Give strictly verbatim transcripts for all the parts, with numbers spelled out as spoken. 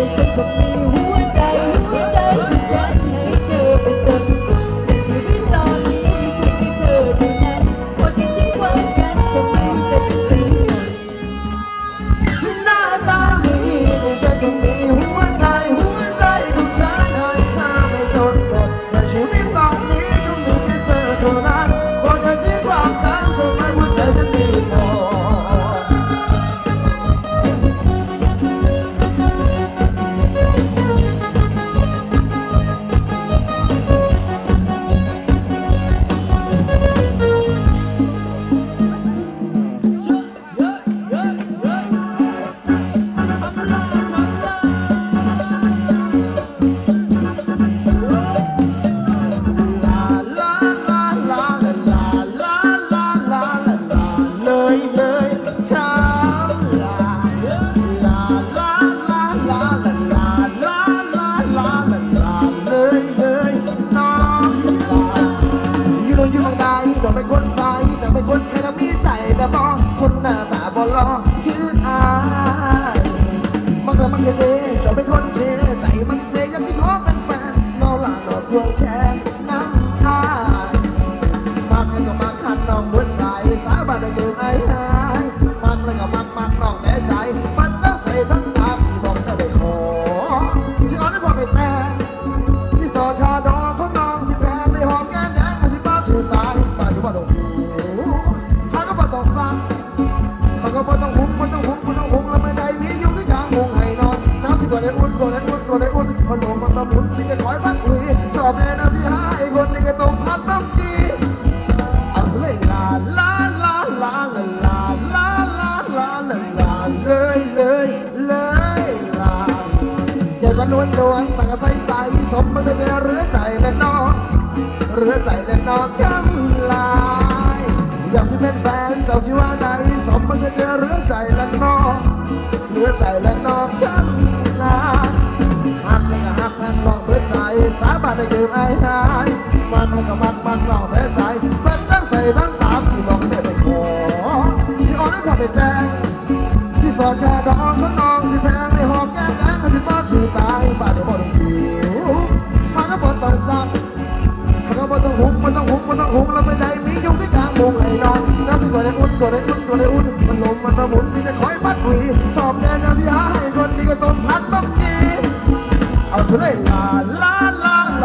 พิเศ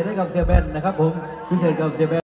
ษให้กับเสียแบนนะครับผมพิเศษกับเสียแบน